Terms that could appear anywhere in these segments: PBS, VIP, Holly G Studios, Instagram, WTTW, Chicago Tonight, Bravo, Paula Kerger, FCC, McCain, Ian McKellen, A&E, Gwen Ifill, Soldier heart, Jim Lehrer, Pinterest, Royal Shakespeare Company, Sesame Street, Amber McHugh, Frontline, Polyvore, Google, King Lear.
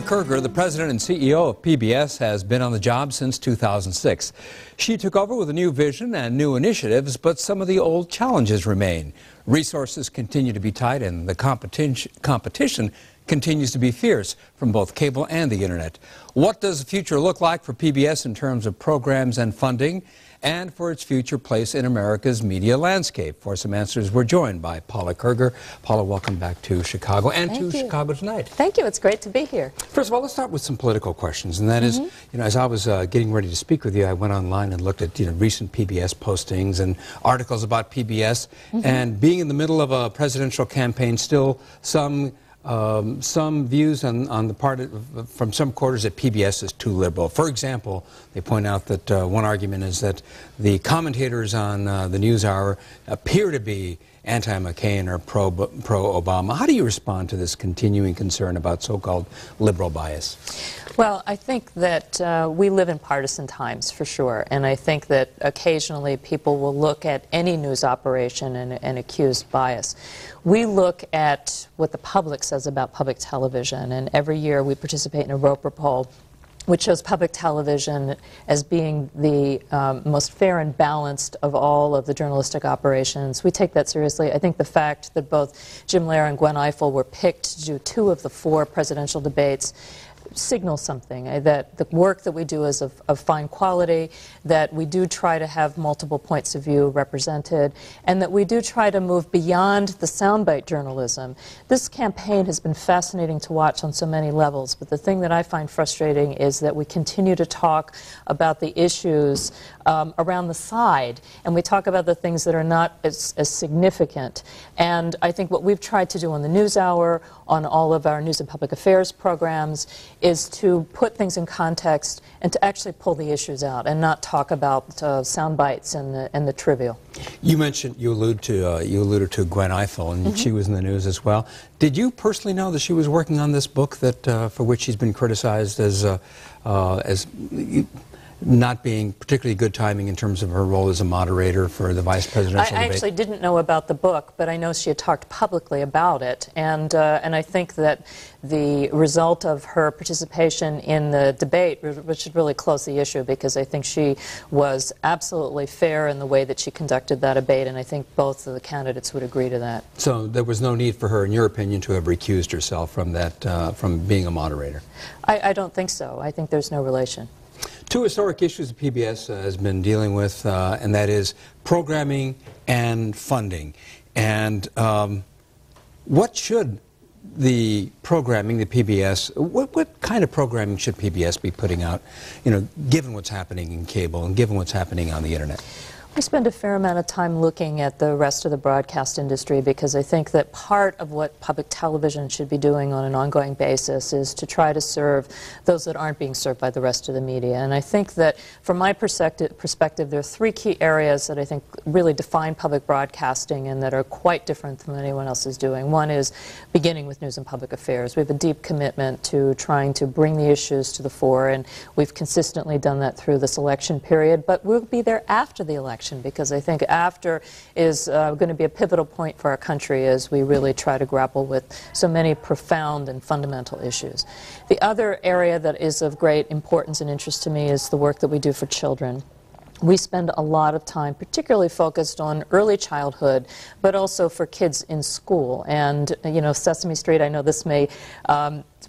Paula Kerger, the president and CEO of PBS, has been on the job since 2006. She took over with a new vision and new initiatives, but some of the old challenges remain. Resources continue to be tight, and the competition continues to be fierce from both cable and the internet. What does the future look like for PBS in terms of programs and funding, and for its future place in America's media landscape? For some answers, we're joined by Paula Kerger. Paula, welcome back to Chicago and to Chicago Tonight. Thank you. It's great to be here. First of all, let's start with some political questions, and that is, you know, as I was getting ready to speak with you, I went online and looked at recent PBS postings and articles about PBS, and being in the middle of a presidential campaign, still some views on the part of, from some quarters, that PBS is too liberal. For example, they point out that one argument is that the commentators on the news hour appear to be anti-McCain or pro-Obama. How do you respond to this continuing concern about so-called liberal bias? Well, I think that we live in partisan times, for sure, and I think that occasionally people will look at any news operation and accuse bias. We look at what the public says about public television, and every year we participate in a Roper poll, which shows public television as being the most fair and balanced of all of the journalistic operations. We take that seriously. I think the fact that both Jim Lehrer and Gwen Ifill were picked to do two of the four presidential debates signals something, that the work that we do is of fine quality, that we do try to have multiple points of view represented, and that we do try to move beyond the soundbite journalism. This campaign has been fascinating to watch on so many levels, but the thing that I find frustrating is that we continue to talk about the issues around the side, and we talk about the things that are not as significant. And I think what we've tried to do on the News Hour, on all of our news and public affairs programs, is to put things in context and to actually pull the issues out and not talk about sound bites and the trivial. You mentioned, you alluded to Gwen Ifill, and she was in the news as well. Did you personally know that she was working on this book that for which she's been criticized as not being particularly good timing in terms of her role as a moderator for the vice presidential debate? I actually didn't know about the book, but I know she had talked publicly about it, and I think that the result of her participation in the debate, which should really close the issue, because I think she was absolutely fair in the way that she conducted that debate, and I think both of the candidates would agree to that. So there was no need for her, in your opinion, to have recused herself from that, from being a moderator? I don't think so. I think there's no relation. Two historic issues that PBS has been dealing with, and that is programming and funding. And what should the programming, the PBS, what kind of programming should PBS be putting out, you know, given what's happening in cable and given what's happening on the internet? We spend a fair amount of time looking at the rest of the broadcast industry, because I think that part of what public television should be doing on an ongoing basis is to try to serve those that aren't being served by the rest of the media. And I think that from my perspective, there are three key areas that I think really define public broadcasting and that are quite different than anyone else is doing. One is beginning with news and public affairs. We have a deep commitment to trying to bring the issues to the fore, and we've consistently done that through this election period, but we'll be there after the election, because I think after is going to be a pivotal point for our country as we really try to grapple with so many profound and fundamental issues. The other area that is of great importance and interest to me is the work that we do for children. We spend a lot of time particularly focused on early childhood, but also for kids in school. And, you know, Sesame Street, I know this may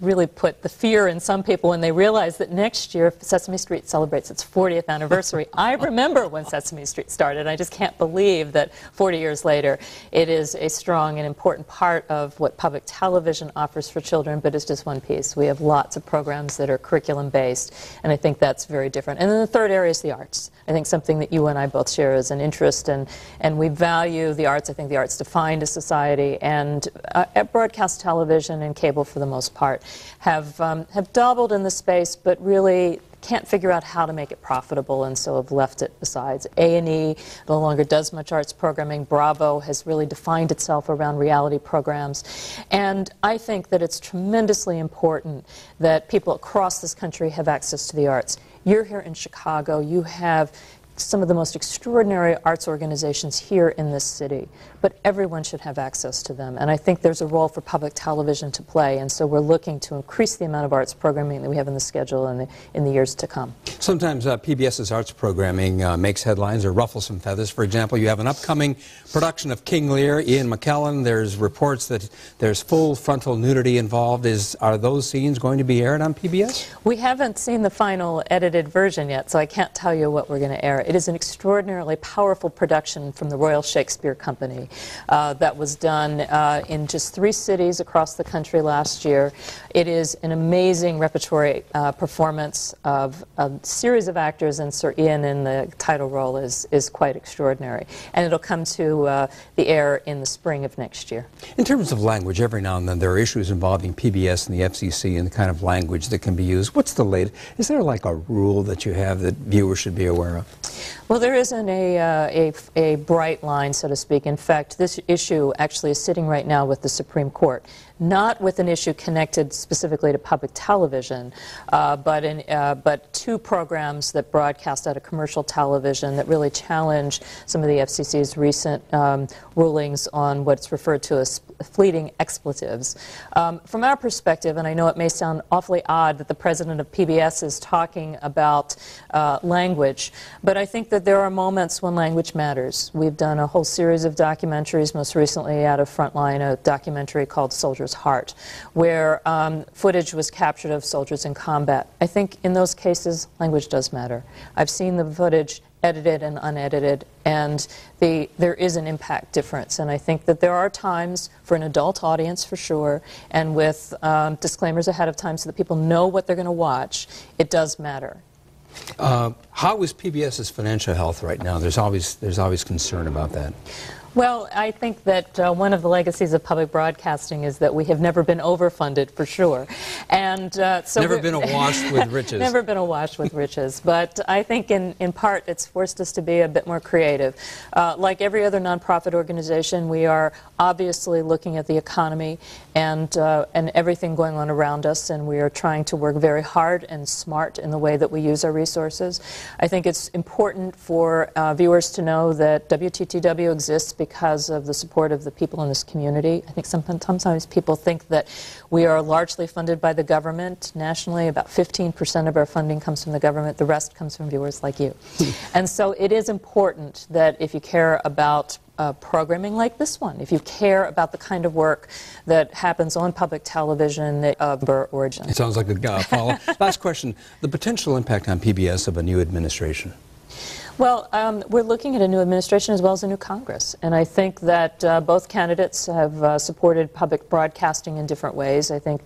really put the fear in some people when they realize that next year Sesame Street celebrates its 40th anniversary. I remember when Sesame Street started. I just can't believe that 40 years later it is a strong and important part of what public television offers for children, but it's just one piece. We have lots of programs that are curriculum-based, and I think that's very different. And then the third area is the arts. I think something that you and I both share is an interest, and we value the arts. I think the arts defined a society, and broadcast television and cable, for the most part, have doubled in the space, but really can't figure out how to make it profitable, and so have left it. Besides, A&E no longer does much arts programming. Bravo has really defined itself around reality programs. And I think that it's tremendously important that people across this country have access to the arts. You're here in Chicago. You have some of the most extraordinary arts organizations here in this city, but everyone should have access to them. And I think there's a role for public television to play, and so we're looking to increase the amount of arts programming that we have in the schedule in the years to come. Sometimes PBS's arts programming makes headlines or ruffles some feathers. For example, you have an upcoming production of King Lear, Ian McKellen. There's reports that there's full frontal nudity involved. Are those scenes going to be aired on PBS? We haven't seen the final edited version yet, so I can't tell you what we're going to air. It is an extraordinarily powerful production from the Royal Shakespeare Company that was done in just 3 cities across the country last year. It is an amazing repertory performance of a series of actors, and Sir Ian in the title role is quite extraordinary. And it'll come to the air in the spring of next year. In terms of language, every now and then there are issues involving PBS and the FCC and the kind of language that can be used. What's the latest? Is there like a rule that you have that viewers should be aware of? Well, there isn't a bright line, so to speak. In fact, this issue actually is sitting right now with the Supreme Court, not with an issue connected specifically to public television, but 2 programs that broadcast out of commercial television that really challenge some of the FCC's recent rulings on what's referred to as fleeting expletives. From our perspective, and I know it may sound awfully odd that the president of PBS is talking about language, but I think that there are moments when language matters. We've done a whole series of documentaries, most recently out of Frontline, a documentary called Soldier Heart, where footage was captured of soldiers in combat. I think in those cases, language does matter. I've seen the footage edited and unedited, and there is an impact difference. And I think that there are times for an adult audience, for sure, and with disclaimers ahead of time so that people know what they're going to watch, it does matter. How is PBS's financial health right now? There's always concern about that. Well, I think that one of the legacies of public broadcasting is that we have never been overfunded, for sure, and so never been awash with riches. Never been awash with riches, but I think in part it's forced us to be a bit more creative. Like every other nonprofit organization, we are obviously looking at the economy and everything going on around us, and we are trying to work very hard and smart in the way that we use our resources. I think it's important for viewers to know that WTTW exists because of the support of the people in this community. I think sometimes people think that we are largely funded by the government nationally. About 15% of our funding comes from the government. The rest comes from viewers like you. And so it is important that if you care about programming like this one, if you care about the kind of work that happens on public television of our origin. It sounds like a follow-up. Last question. The potential impact on PBS of a new administration. Well, we're looking at a new administration as well as a new Congress, and I think that both candidates have supported public broadcasting in different ways. I think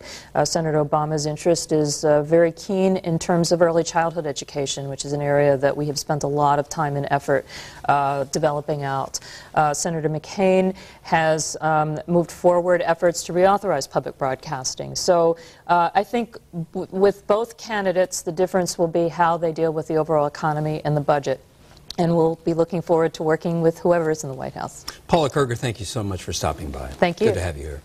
Senator Obama's interest is very keen in terms of early childhood education, which is an area that we have spent a lot of time and effort developing out. Senator McCain has moved forward efforts to reauthorize public broadcasting. So I think with both candidates, the difference will be how they deal with the overall economy and the budget. And we'll be looking forward to working with whoever is in the White House. Paula Kerger, thank you so much for stopping by. Thank you. Good to have you here.